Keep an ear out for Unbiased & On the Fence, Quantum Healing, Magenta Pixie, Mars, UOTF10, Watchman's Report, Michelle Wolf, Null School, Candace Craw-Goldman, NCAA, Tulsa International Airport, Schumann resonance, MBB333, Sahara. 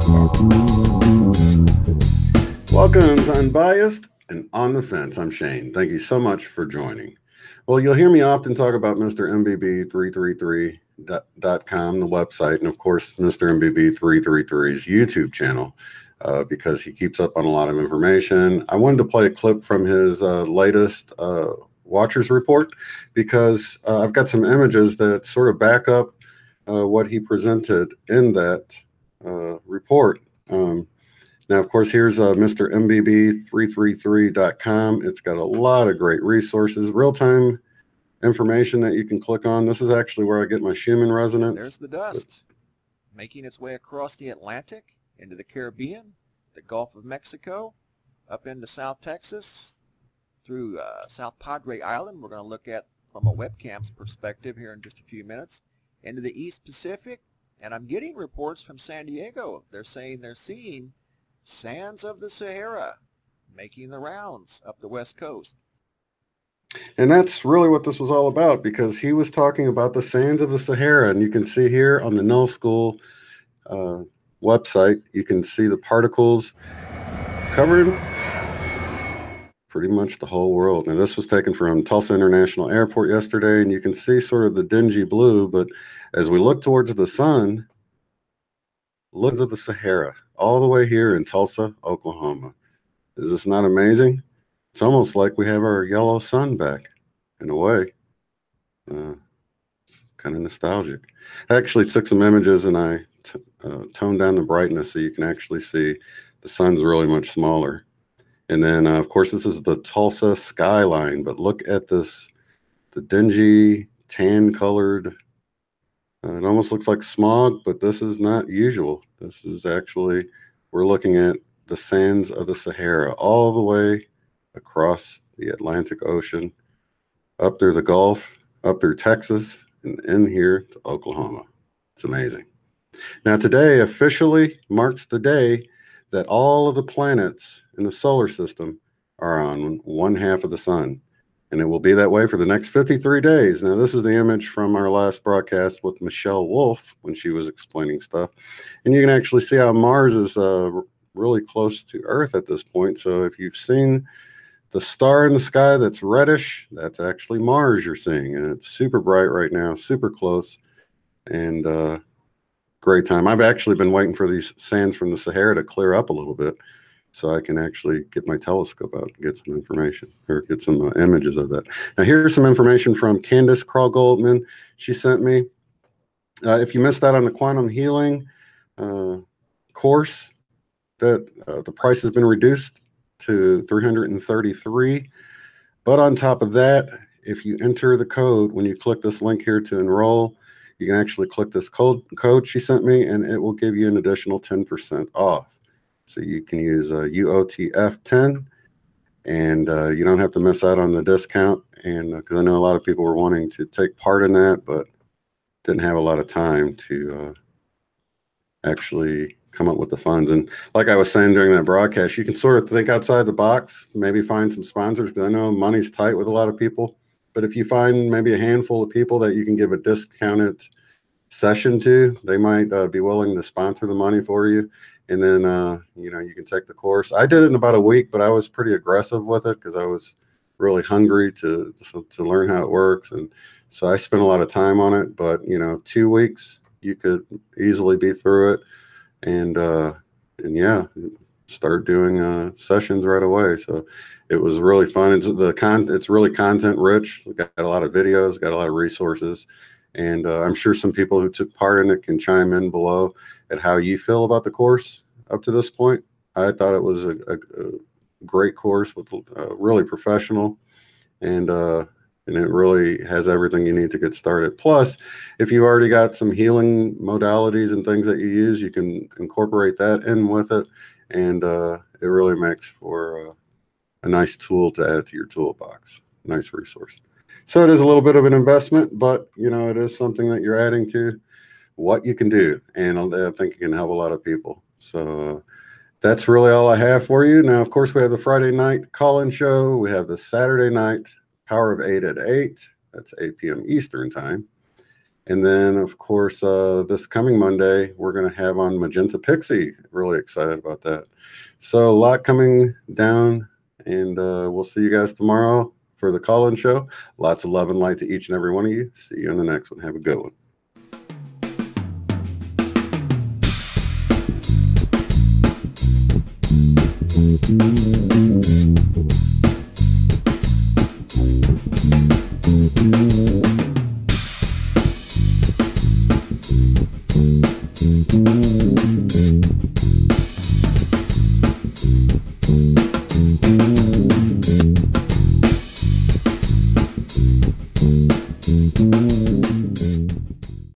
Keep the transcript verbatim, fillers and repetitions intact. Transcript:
Welcome to Unbiased and On the Fence. I'm Shane. Thank you so much for joining. Well, you'll hear me often talk about Mister M B B three three three dot com, the website, and of course, Mister M B B three three three's YouTube channel, uh, because he keeps up on a lot of information. I wanted to play a clip from his uh, latest uh, Watchers report because uh, I've got some images that sort of back up uh, what he presented in that uh, report. Um, Now, of course, here's uh, Mister M B B three three three dot com. It's got a lot of great resources, real-time information that you can click on. This is actually where I get my Schumann resonance. There's the dust, but making its way across the Atlantic, into the Caribbean, the Gulf of Mexico, up into South Texas, through uh, South Padre Island. We're going to look at from a webcam's perspective here in just a few minutes, into the East Pacific. And I'm getting reports from San Diego. They're saying they're seeing sands of the Sahara making the rounds up the west coast. And that's really what this was all about, because he was talking about the sands of the Sahara. And you can see here on the Null School uh, website, you can see the particles covering pretty much the whole world. Now, this was taken from Tulsa International Airport yesterday, and you can see sort of the dingy blue. But as we look towards the sun, look at the Sahara, all the way here in Tulsa, Oklahoma. Is this not amazing? It's almost like we have our yellow sun back, in a way. Uh, it's kind of nostalgic. I actually took some images and I t uh, toned down the brightness so you can actually see the sun's really much smaller. And then, uh, of course, this is the Tulsa skyline, but look at this, the dingy, tan-colored. Uh, it almost looks like smog, but this is not usual. This is actually, we're looking at the sands of the Sahara all the way across the Atlantic Ocean, up through the Gulf, up through Texas, and in here to Oklahoma. It's amazing. Now, today officially marks the day that all of the planets in the solar system are on one half of the sun. And it will be that way for the next fifty-three days. Now, this is the image from our last broadcast with Michelle Wolf when she was explaining stuff. And you can actually see how Mars is uh, really close to Earth at this point. So if you've seen the star in the sky that's reddish, that's actually Mars you're seeing. And it's super bright right now, super close, and uh, great time. I've actually been waiting for these sands from the Sahara to clear up a little bit, so I can actually get my telescope out and get some information, or get some uh, images of that. Now, here's some information from Candace Craw-Goldman. She sent me. Uh, if you missed out on the Quantum Healing uh, course, that uh, the price has been reduced to three hundred thirty-three dollars. But on top of that, if you enter the code, when you click this link here to enroll, you can actually click this code, code she sent me, and it will give you an additional ten percent off. So you can use uh, U O T F ten, and uh, you don't have to miss out on the discount. And because uh, I know a lot of people were wanting to take part in that, but didn't have a lot of time to uh, actually come up with the funds. And like I was saying during that broadcast, you can sort of think outside the box, maybe find some sponsors, because I know money's tight with a lot of people. But if you find maybe a handful of people that you can give a discounted session to, they might uh, be willing to sponsor the money for you. And then, uh, you know, you can take the course. I did it in about a week, but I was pretty aggressive with it because I was really hungry to, to to learn how it works. And so I spent a lot of time on it. But, you know, two weeks, you could easily be through it. And, uh, and yeah, start doing uh, sessions right away. So it was really fun. It's, the con it's really content rich. We've got a lot of videos, got a lot of resources. And uh, I'm sure some people who took part in it can chime in below at how you feel about the course up to this point. I thought it was a, a, a great course, with uh, really professional, and uh, and it really has everything you need to get started. Plus, if you've already got some healing modalities and things that you use, you can incorporate that in with it, and uh, it really makes for uh, a nice tool to add to your toolbox, nice resource. So it is a little bit of an investment, but, you know, it is something that you're adding to what you can do. And I think it can help a lot of people. So uh, that's really all I have for you. Now, of course, we have the Friday night call-in show. We have the Saturday night Power of eight at eight. That's eight p m Eastern time. And then, of course, uh, this coming Monday, we're going to have on Magenta Pixie. Really excited about that. So a lot coming down, and uh, we'll see you guys tomorrow for the call-in show. Lots of love and light to each and every one of you. See you in the next one. Have a good one. Thank you.